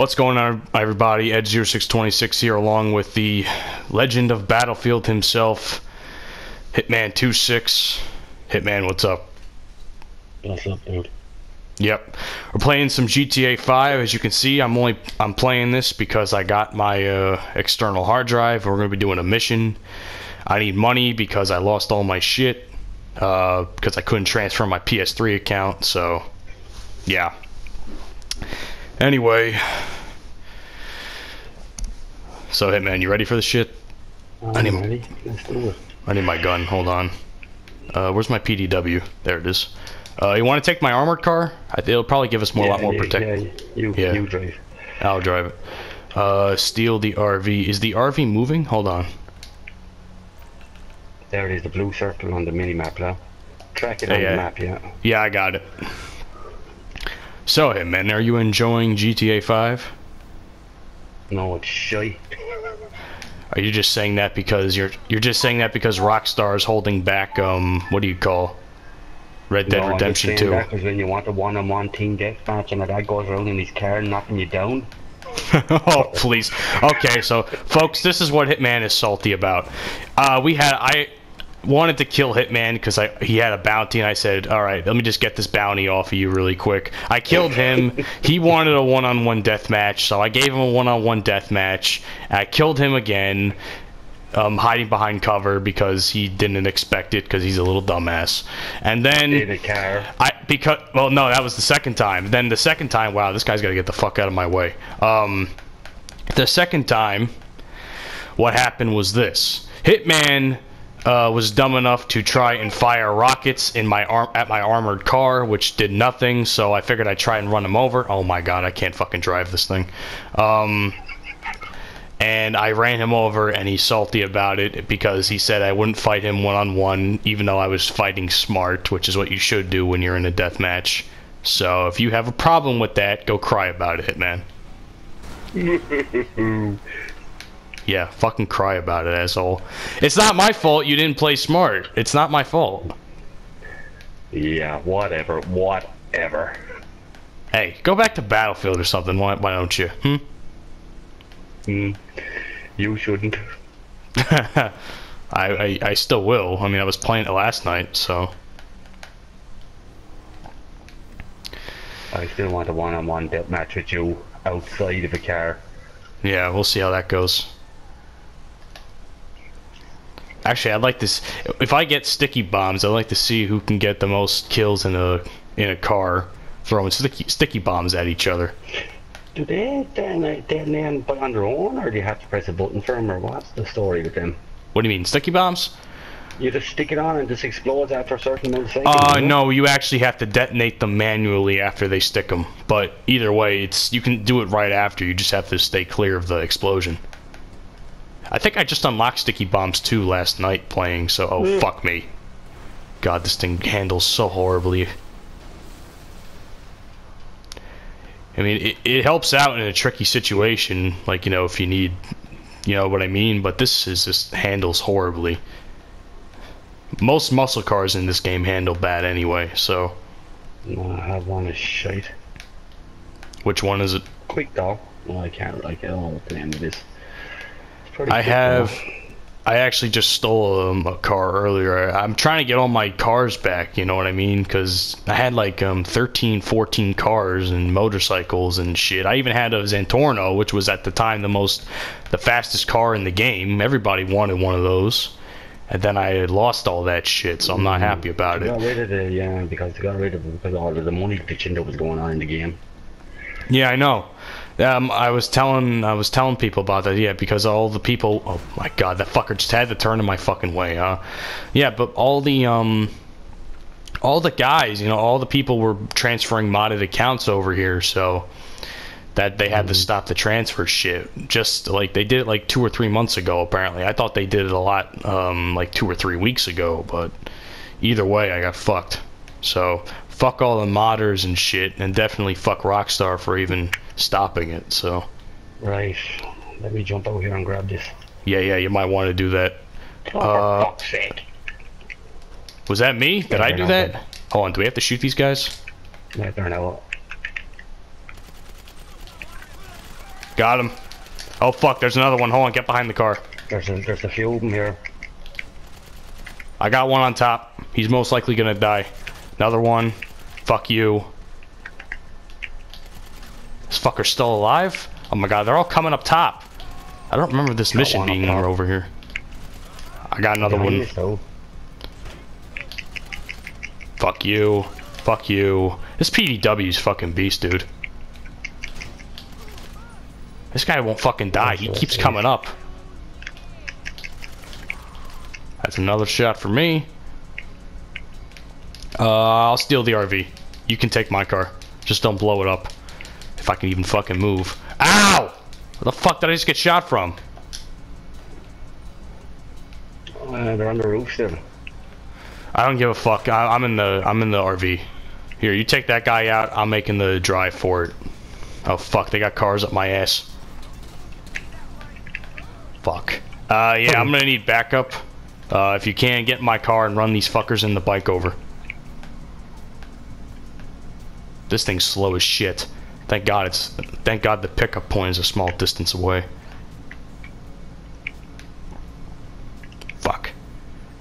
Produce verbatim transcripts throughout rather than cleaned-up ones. What's going on, everybody? Edge zero six two six here, along with the legend of Battlefield himself, Hitmantwosix. Hitman, what's up? What's up, dude? Yep, we're playing some G T A five. As you can see, I'm only I'm playing this because I got my uh, external hard drive. We're gonna be doing a mission. I need money because I lost all my shit uh, because I couldn't transfer my P S three account. So, yeah. Anyway, so Hitman, you ready for the shit? I'm I need ready. Let's do it. I need my gun. Hold on. Uh, where's my P D W? There it is. Uh, you want to take my armored car? It'll probably give us more, a yeah, lot more yeah, protection. Yeah, you, yeah, you drive. I'll drive it. Uh, steal the R V. Is the R V moving? Hold on. There it is, the blue circle on the minimap now. Track it on yeah. the map, yeah. Yeah, I got it. So, hey, man, are you enjoying G T A five? No, it's shite. Are you just saying that because you're you're just saying that because Rockstar is holding back? Um, what do you call? Red Dead no, Redemption two. Because when you want a one-on-one team deathmatch and a guy goes around in his car and knocking you down. Oh, please. Okay, so folks, this is what Hitman is salty about. Uh, we had I wanted to kill Hitman because I he had a bounty, and I said, all right, let me just get this bounty off of you really quick. I killed him. He wanted a one-on-one deathmatch, so I gave him a one-on-one deathmatch. I killed him again. Um, hiding behind cover because he didn't expect it because he's a little dumbass. And then in a car. I because well no that was the second time. Then the second time, wow, this guy's gotta get the fuck out of my way. Um, the second time, what happened was this: Hitman uh, was dumb enough to try and fire rockets in my arm at my armored car, which did nothing. So I figured I'd try and run him over. Oh my god, I can't fucking drive this thing. Um. And I ran him over, and he's salty about it because he said I wouldn't fight him one-on-one, even though I was fighting smart, which is what you should do when you're in a deathmatch. So if you have a problem with that, go cry about it, man. Yeah, fucking cry about it, asshole. It's not my fault you didn't play smart. It's not my fault. Yeah, whatever, whatever. Hey, go back to Battlefield or something, why, why don't you? Hmm? Mm, you shouldn't. I, I I still will. I mean, I was playing it last night, so. I still want a one-on-one deathmatch with you outside of a car. Yeah, we'll see how that goes. Actually, I'd like to. S if I get sticky bombs, I'd like to see who can get the most kills in a in a car throwing sticky sticky bombs at each other. Do they then then buy on their own, or do you have to press a button for them, or what's the story with them? What do you mean, sticky bombs? You just stick it on and just explodes after a certain amount of seconds. Uh, you know? No, you actually have to detonate them manually after they stick them. But either way, it's you can do it right after. You just have to stay clear of the explosion. I think I just unlocked sticky bombs too last night playing. So oh mm. fuck me, God, this thing handles so horribly. I mean, it, it helps out in a tricky situation, like, you know, if you need, you know what I mean, but this is just handles horribly. Most muscle cars in this game handle bad anyway, so. No, I have one is shite. Which one is it? Quick though. Well, I can't, I can't know what the name of it is. I have, enough. I actually just stole um, a car earlier. I'm trying to get all my cars back, you know what I mean? Because I had like um, thirteen, fourteen cars and motorcycles and shit. I even had a Zantorno, which was at the time the most, the fastest car in the game. Everybody wanted one of those. And then I lost all that shit, so I'm not happy about it. Got rid of it, yeah, because they got rid of it because all of the money pitching that was going on in the game. Yeah, I know. Um, I was telling, I was telling people about that, yeah, because all the people, oh my god, that fucker just had to turn in my fucking way, huh? Yeah, but all the, um, all the guys, you know, all the people were transferring modded accounts over here, so that they had to stop the transfer shit. Just like they did it like two or three months ago, apparently. I thought they did it a lot, um, like two or three weeks ago, but either way, I got fucked. So fuck all the modders and shit, and definitely fuck Rockstar for even stopping it, so. Right. Let me jump over here and grab this. Yeah, yeah, you might want to do that. Oh, uh, for fuck's sake. Was that me? Did yeah, I do that? Good. Hold on, do we have to shoot these guys? Yeah, they're not. Got him. Oh fuck, there's another one. Hold on, get behind the car. There's a, there's a few of them here. I got one on top. He's most likely gonna die. Another one. Fuck you. This fucker's still alive? Oh my god, they're all coming up top. I don't remember this mission being over over here. I got another one. So. Fuck you. Fuck you. This P D W's fucking beast, dude. This guy won't fucking die. He keeps coming up. That's another shot for me. Uh, I'll steal the R V. You can take my car. Just don't blow it up. If I can even fucking move. Ow! Where the fuck did I just get shot from? Uh, they're on the roof still. I don't give a fuck. I, I'm in the I'm in the R V. Here, you take that guy out. I'm making the drive for it. Oh fuck, they got cars up my ass. Fuck. Uh, yeah, I'm gonna need backup. Uh, if you can, get in my car and run these fuckers in the bike over. This thing's slow as shit. Thank God it's. Thank God the pickup point is a small distance away. Fuck.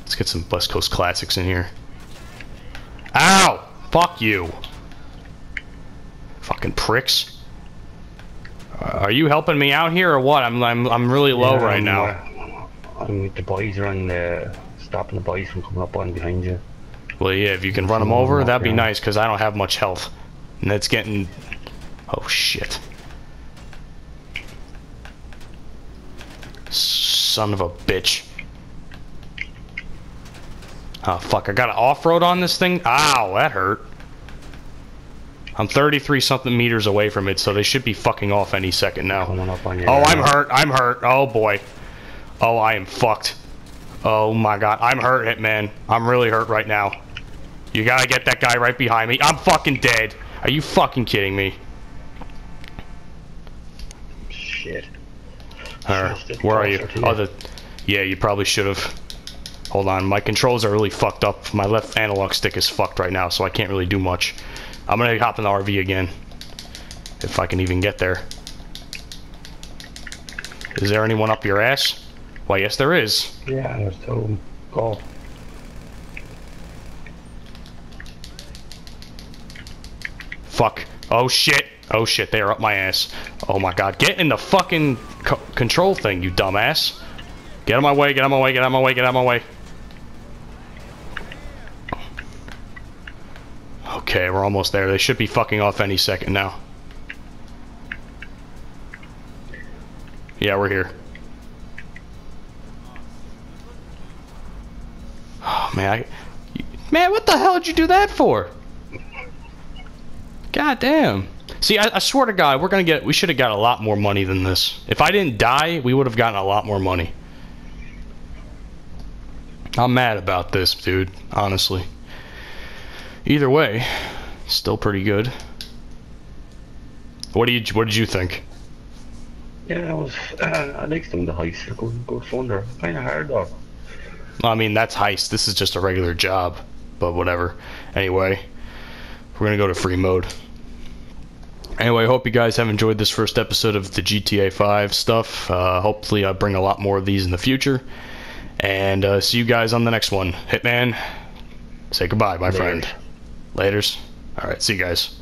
Let's get some West Coast classics in here. Ow! Fuck you. Fucking pricks. Uh, are you helping me out here or what? I'm I'm I'm really low yeah, right I'm, now. Uh, I'm with the boys around there, stopping the boys from coming up on behind you. Well, yeah, if you can run them over, that'd be nice because I don't have much health, and it's getting. Oh shit. Son of a bitch. Oh fuck, I got an off-road on this thing? Ow, that hurt. I'm thirty-three something meters away from it, so they should be fucking off any second now. Oh, I'm hurt, I'm hurt, oh boy. Oh, I am fucked. Oh my god, I'm hurt, Hitman. I'm really hurt right now. You gotta get that guy right behind me. I'm fucking dead. Are you fucking kidding me? Shit. Or, where are you? Oh, the, yeah, you probably should have. Hold on, my controls are really fucked up. My left analog stick is fucked right now, so I can't really do much. I'm gonna hop in the R V again, if I can even get there. Is there anyone up your ass? Why, yes, there is. Yeah, there's two. Go. Fuck. Oh shit. Oh shit, they are up my ass. Oh my god, get in the fucking co control thing, you dumbass. Get out of my way, get out of my way, get out of my way, get out of my way. Okay, we're almost there. They should be fucking off any second now. Yeah, we're here. Oh, man, I... Man, what the hell did you do that for? God damn. See, I, I swear to God, we're gonna get. We should have got a lot more money than this. If I didn't die, we would have gotten a lot more money. I'm mad about this, dude. Honestly. Either way, still pretty good. What do you? What did you think? Yeah, I was. Uh, I liked them the heist. It was, it was fun. They're kind of hard though. I mean, that's heist. This is just a regular job, but whatever. Anyway, we're gonna go to free mode. Anyway, I hope you guys have enjoyed this first episode of the G T A five stuff. Uh, hopefully I bring a lot more of these in the future. And uh, see you guys on the next one. Hitman, say goodbye, my Later. friend. Laters. All right, see you guys.